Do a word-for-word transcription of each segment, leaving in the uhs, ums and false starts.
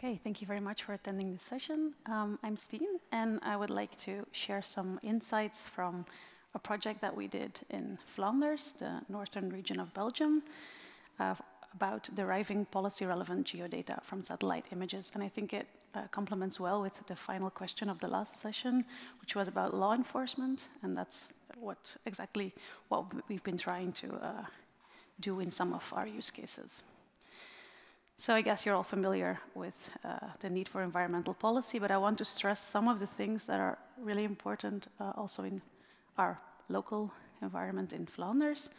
Okay, thank you very much for attending this session. Um, I'm Steen, and I would like to share some insights from a project that we did in Flanders, the northern region of Belgium, uh, about deriving policy-relevant geodata from satellite images. And I think it uh, complements well with the final question of the last session, which was about law enforcement, and that's what exactly what we've been trying to uh, do in some of our use cases. So I guess you're all familiar with uh, the need for environmental policy, but I want to stress some of the things that are really important uh, also in our local environment in Flanders.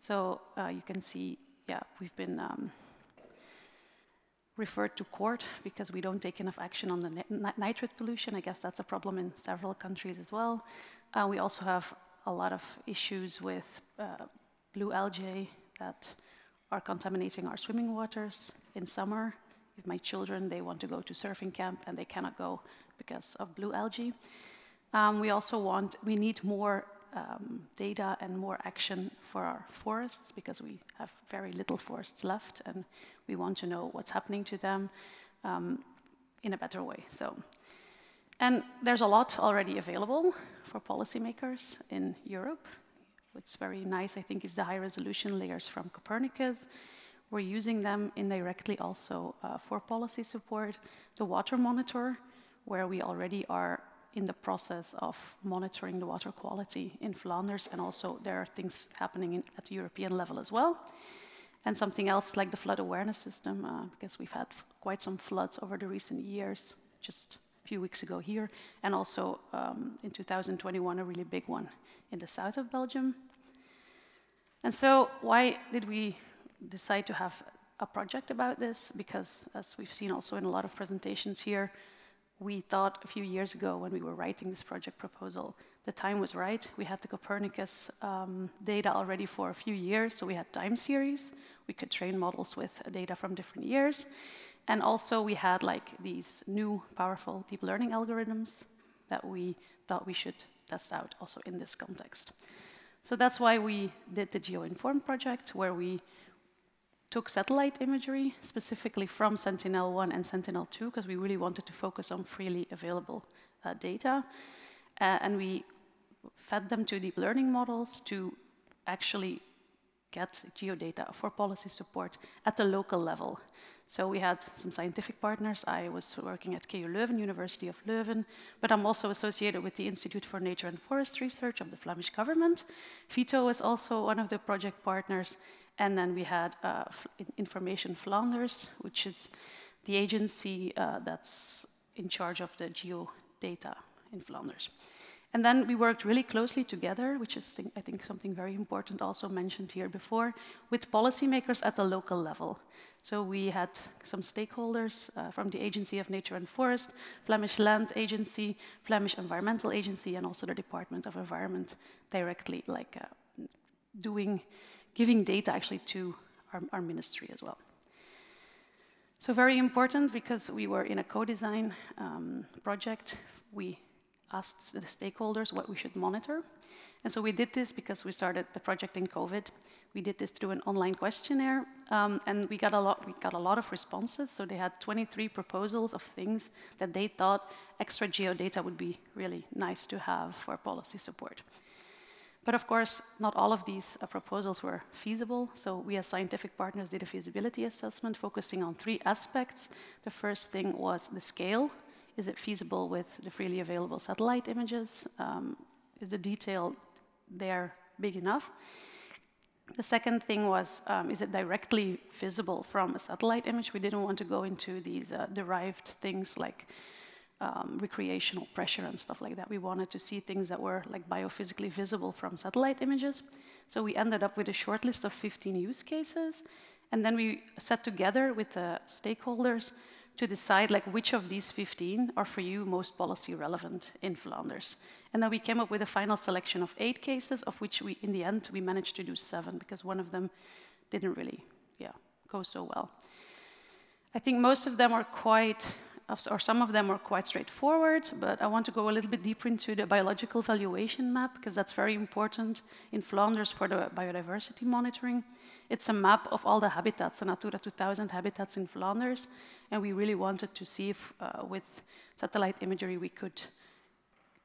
So uh, you can see, yeah, we've been um, referred to court because we don't take enough action on the nitrate pollution. I guess that's a problem in several countries as well. Uh, we also have a lot of issues with uh, blue algae that are contaminating our swimming waters in summer. If my children, they want to go to surfing camp and they cannot go because of blue algae. Um, we also want, we need more um, data and more action for our forests because we have very little forests left and we want to know what's happening to them um, in a better way. So, and there's a lot already available for policymakers in Europe. What's very nice, I think, is the high-resolution layers from Copernicus. We're using them indirectly also uh, for policy support. The water monitor, where we already are in the process of monitoring the water quality in Flanders, and also there are things happening in, at the European level as well. And something else like the flood awareness system, uh, because we've had quite some floods over the recent years, just a few weeks ago here, and also um, in two thousand twenty-one, a really big one in the south of Belgium. And so why did we decide to have a project about this? Because as we've seen also in a lot of presentations here, we thought a few years ago when we were writing this project proposal, the time was right. We had the Copernicus um, data already for a few years, so we had time series. We could train models with data from different years. And also we had like these new powerful deep learning algorithms that we thought we should test out also in this context. So that's why we did the GEO.INFORMED project, where we took satellite imagery, specifically from Sentinel one and Sentinel two, because we really wanted to focus on freely available uh, data. Uh, and we fed them to deep learning models to actually get geodata for policy support at the local level. So we had some scientific partners. I was working at K U Leuven, University of Leuven, but I'm also associated with the Institute for Nature and Forest Research of the Flemish government. Vito is also one of the project partners. And then we had uh, Information Flanders, which is the agency uh, that's in charge of the geodata in Flanders. And then we worked really closely together, which is, th I think, something very important also mentioned here before, with policymakers at the local level. So we had some stakeholders uh, from the Agency of Nature and Forest, Flemish Land Agency, Flemish Environmental Agency, and also the Department of Environment directly, like uh, doing, giving data actually to our, our ministry as well. So very important because we were in a co-design um, project. We asked the stakeholders what we should monitor. And so we did this because we started the project in COVID. We did this through an online questionnaire, um, and we got, a lot, we got a lot of responses. So they had twenty-three proposals of things that they thought extra geodata would be really nice to have for policy support. But of course, not all of these uh, proposals were feasible. So we as scientific partners did a feasibility assessment focusing on three aspects. The first thing was the scale. Is it feasible with the freely available satellite images? Um, is the detail there big enough? The second thing was, um, is it directly visible from a satellite image? We didn't want to go into these uh, derived things like um, recreational pressure and stuff like that. We wanted to see things that were like biophysically visible from satellite images. So we ended up with a short list of fifteen use cases. And then we sat together with the stakeholders to decide like which of these fifteen are for you most policy relevant in Flanders. And then we came up with a final selection of eight cases, of which we, in the end, we managed to do seven because one of them didn't really yeah, go so well. I think most of them are quite or some of them are quite straightforward, but I want to go a little bit deeper into the biological valuation map, because that's very important in Flanders for the biodiversity monitoring. It's a map of all the habitats, the Natura two thousand habitats in Flanders, and we really wanted to see if uh, with satellite imagery we could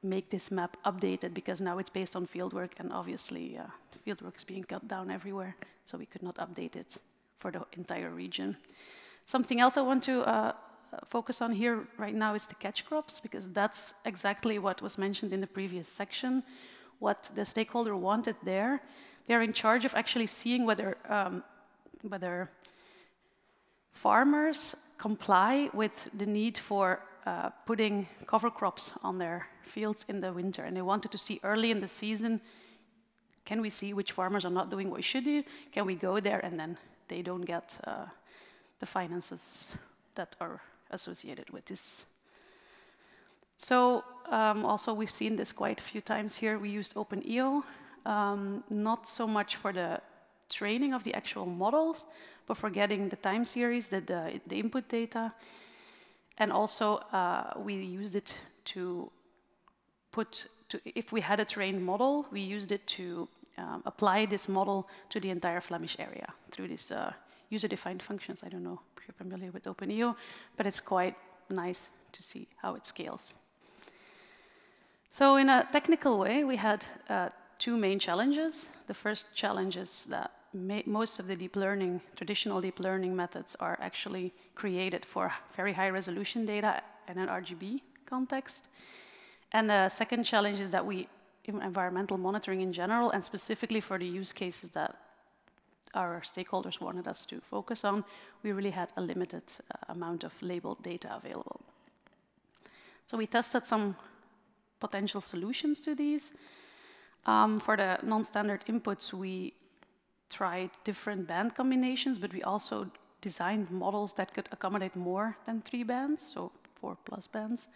make this map updated, because now it's based on fieldwork, and obviously uh, fieldwork is being cut down everywhere, so we could not update it for the entire region. Something else I want to uh, focus on here right now is the catch crops, because that's exactly what was mentioned in the previous section, what the stakeholder wanted there. They're in charge of actually seeing whether, um, whether farmers comply with the need for Uh, putting cover crops on their fields in the winter, and they wanted to see early in the season, can we see which farmers are not doing what we should do? Can we go there? And then they don't get uh, the finances that are associated with this. So um, also we've seen this quite a few times here. We used OpenEO, um, not so much for the training of the actual models, but for getting the time series, the, the, the input data. And also, uh, we used it to put, to, if we had a trained model, we used it to um, apply this model to the entire Flemish area through these uh, user-defined functions. I don't know if you're familiar with OpenEO, but it's quite nice to see how it scales. So in a technical way, we had uh, two main challenges. The first challenge is that most of the deep learning, traditional deep learning methods are actually created for very high resolution data in an R G B context. And the second challenge is that we, in environmental monitoring in general, and specifically for the use cases that our stakeholders wanted us to focus on, we really had a limited uh, amount of labeled data available. So we tested some potential solutions to these. Um, for the non-standard inputs, we tried different band combinations, but we also designed models that could accommodate more than three bands, so four plus bands.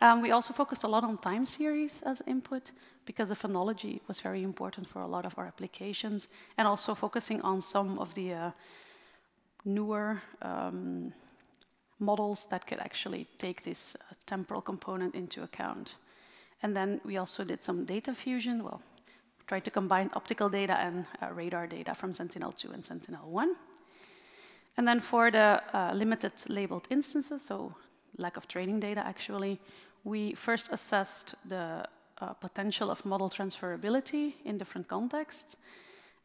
Um, we also focused a lot on time series as input, because the phenology was very important for a lot of our applications, and also focusing on some of the uh, newer um, models that could actually take this uh, temporal component into account. And then we also did some data fusion. Well, tried to combine optical data and uh, radar data from Sentinel two and Sentinel one. And then for the uh, limited labeled instances, so lack of training data actually, we first assessed the uh, potential of model transferability in different contexts.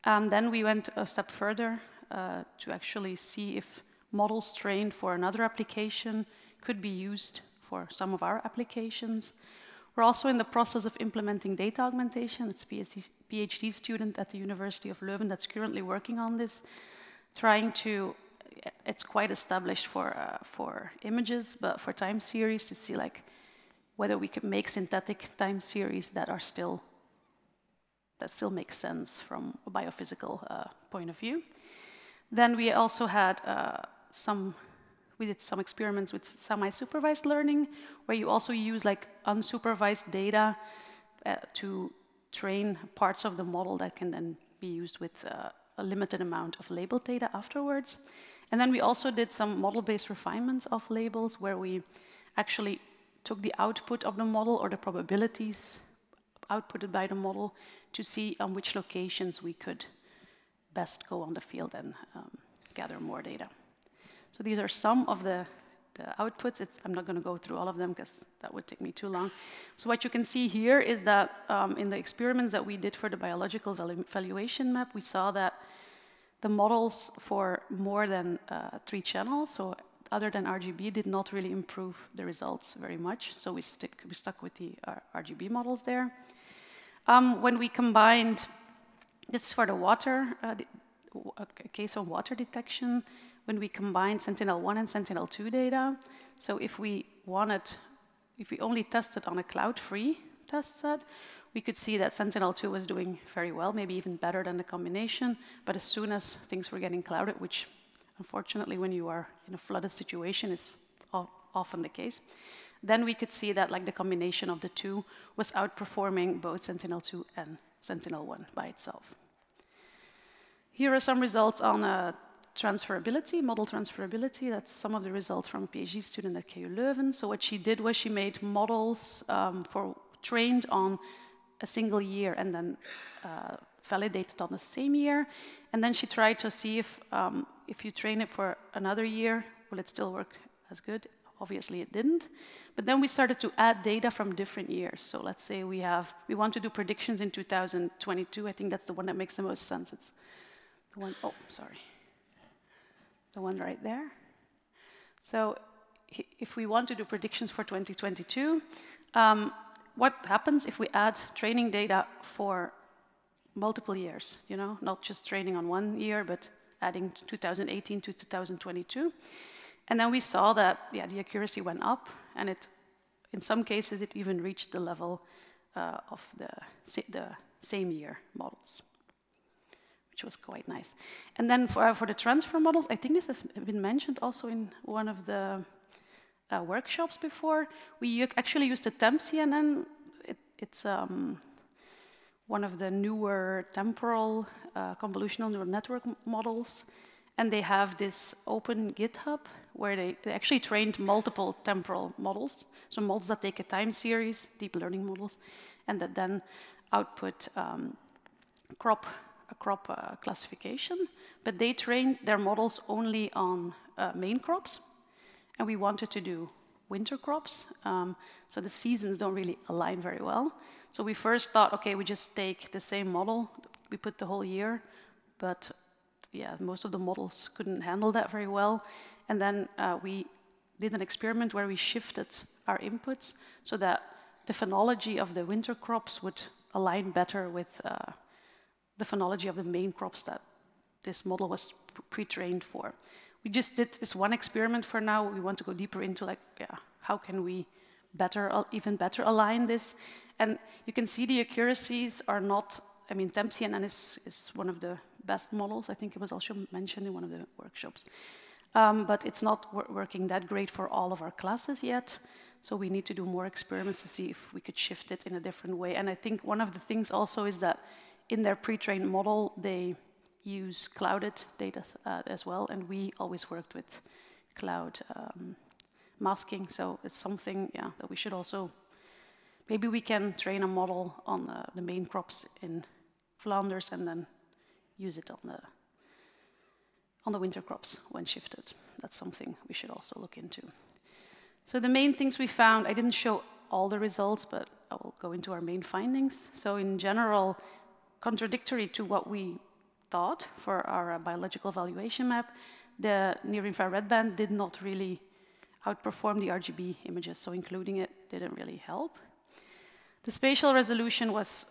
Um, then we went a step further uh, to actually see if models trained for another application could be used for some of our applications. We're also in the process of implementing data augmentation. It's a PhD student at the University of Leuven that's currently working on this, trying to, it's quite established for, uh, for images, but for time series to see like whether we could make synthetic time series that are still, that still make sense from a biophysical uh, point of view. Then we also had uh, some We did some experiments with semi-supervised learning, where you also use like unsupervised data uh, to train parts of the model that can then be used with uh, a limited amount of labeled data afterwards. And then we also did some model-based refinements of labels, where we actually took the output of the model or the probabilities outputted by the model to see on which locations we could best go on the field and um, gather more data. So these are some of the, the outputs. It's, I'm not going to go through all of them because that would take me too long. So what you can see here is that um, in the experiments that we did for the biological valu valuation map, we saw that the models for more than uh, three channels, so other than R G B, did not really improve the results very much. So we, stick, we stuck with the uh, R G B models there. Um, when we combined, this is for the water, uh, the, a case of water detection, when we combine Sentinel one and Sentinel two data. So if we wanted, if we only tested on a cloud-free test set, we could see that Sentinel two was doing very well, maybe even better than the combination. But as soon as things were getting clouded, which unfortunately when you are in a flooded situation is often the case, then we could see that like the combination of the two was outperforming both Sentinel two and Sentinel one by itself. Here are some results on a transferability, model transferability. That's some of the results from a PhD student at K U Leuven. So what she did was she made models um, for trained on a single year and then uh, validated on the same year. And then she tried to see if, um, if you train it for another year, will it still work as good? Obviously it didn't. But then we started to add data from different years. So let's say we have, we want to do predictions in two thousand twenty-two. I think that's the one that makes the most sense. It's the one, oh, sorry. The one right there. So if we want to do predictions for twenty twenty-two, um, what happens if we add training data for multiple years, you know, not just training on one year, but adding two thousand eighteen to two thousand twenty-two. And then we saw that, yeah, the accuracy went up, and it, in some cases, it even reached the level uh, of the, the same year models, which was quite nice. And then for, uh, for the transfer models, I think this has been mentioned also in one of the uh, workshops before. We actually used the TempCNN. It, it's um, one of the newer temporal uh, convolutional neural network models. And they have this open GitHub where they, they actually trained multiple temporal models, so models that take a time series, deep learning models, and that then output um, crop, a crop uh, classification. But they trained their models only on uh, main crops, and we wanted to do winter crops, um, so the seasons don't really align very well. So we first thought, okay, we just take the same model, we put the whole year, but yeah, most of the models couldn't handle that very well. And then uh, we did an experiment where we shifted our inputs so that the phenology of the winter crops would align better with uh, the phenology of the main crops that this model was pre-trained for. We just did this one experiment for now. We want to go deeper into, like, yeah, how can we better, even better align this? And you can see the accuracies are not, I mean, TempCNN is, is one of the best models. I think it was also mentioned in one of the workshops. Um, but it's not wor working that great for all of our classes yet, so we need to do more experiments to see if we could shift it in a different way. And I think one of the things also is that in their pre-trained model, they use clouded data uh, as well, and we always worked with cloud um, masking, so it's something, yeah, that we should also... Maybe we can train a model on uh, the main crops in Flanders and then use it on the, on the winter crops when shifted. That's something we should also look into. So the main things we found, I didn't show all the results, but I will go into our main findings. So in general, contradictory to what we thought for our uh, biological evaluation map, the near-infrared band did not really outperform the R G B images, so including it didn't really help. The spatial resolution was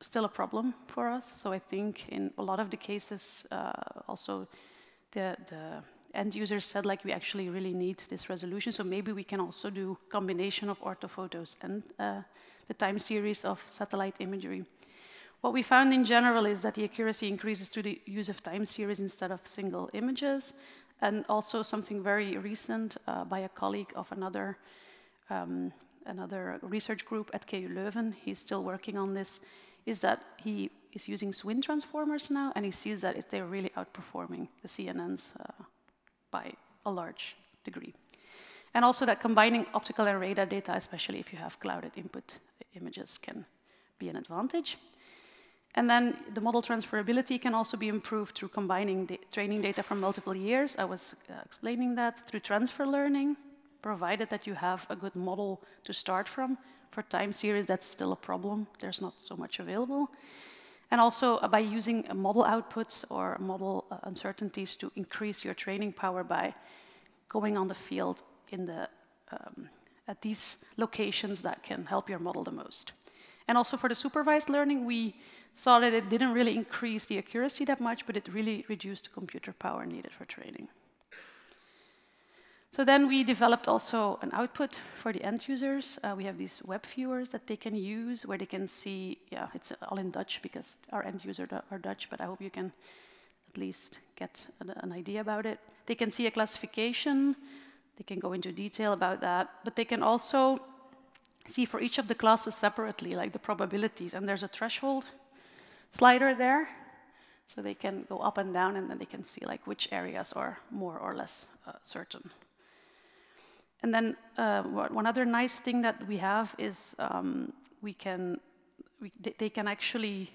still a problem for us, so I think in a lot of the cases uh, also the, the end user said, like, we actually really need this resolution, so maybe we can also do combination of orthophotos and uh, the time series of satellite imagery. What we found in general is that the accuracy increases through the use of time series instead of single images, and also something very recent uh, by a colleague of another um, another research group at K U Leuven, he's still working on this, is that he is using SWIN transformers now, and he sees that it, they're really outperforming the C N Ns uh, by a large degree. And also that combining optical and radar data, especially if you have clouded input images, can be an advantage. And then the model transferability can also be improved through combining da- training data from multiple years. I was uh, explaining that through transfer learning, provided that you have a good model to start from. For time series, that's still a problem. There's not so much available. And also uh, by using uh, model outputs or model uh, uncertainties to increase your training power by going on the field in the, um, at these locations that can help your model the most. And also for the supervised learning, we saw that it didn't really increase the accuracy that much, but it really reduced the computer power needed for training. So then we developed also an output for the end users. Uh, we have these web viewers that they can use where they can see, yeah, it's all in Dutch because our end users are Dutch, but I hope you can at least get an idea about it. They can see a classification, they can go into detail about that, but they can also see for each of the classes separately, like the probabilities, and there's a threshold slider there. So they can go up and down, and then they can see like which areas are more or less uh, certain. And then uh, one other nice thing that we have is um, we can we, they can actually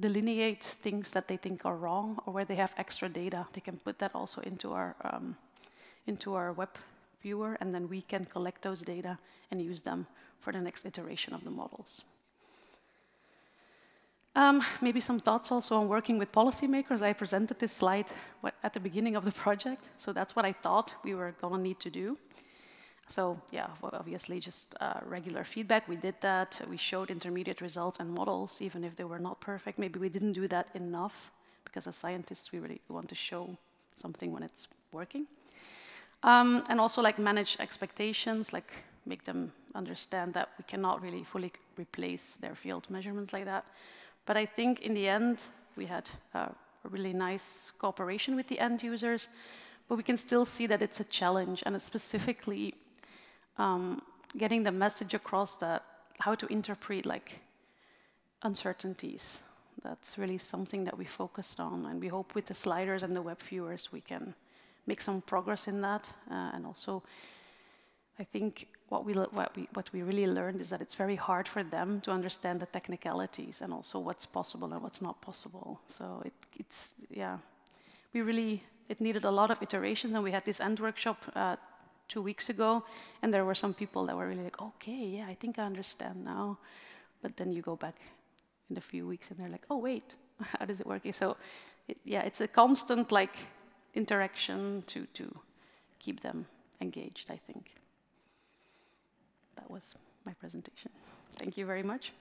delineate things that they think are wrong or where they have extra data. They can put that also into our um, into our web viewer, and then we can collect those data and use them for the next iteration of the models. Um, maybe some thoughts also on working with policymakers. I presented this slide at the beginning of the project, so that's what I thought we were going to need to do. So yeah, obviously just uh, regular feedback. We did that. We showed intermediate results and models, even if they were not perfect. Maybe we didn't do that enough, because as scientists, we really want to show something when it's working. Um, and also like manage expectations, like make them understand that we cannot really fully replace their field measurements like that. But I think in the end, we had uh, a really nice cooperation with the end users, but we can still see that it's a challenge, and it's specifically um, getting the message across that how to interpret like uncertainties. That's really something that we focused on, and we hope with the sliders and the web viewers we can make some progress in that. Uh, and also, I think what we, what, we, what we really learned is that it's very hard for them to understand the technicalities and also what's possible and what's not possible. So it, it's, yeah, we really, it needed a lot of iterations, and we had this end workshop uh, two weeks ago, and there were some people that were really like, okay, yeah, I think I understand now. But then you go back in a few weeks and they're like, oh, wait, how does it work? So it, yeah, it's a constant like interaction to, to keep them engaged, I think. That was my presentation. Thank you very much.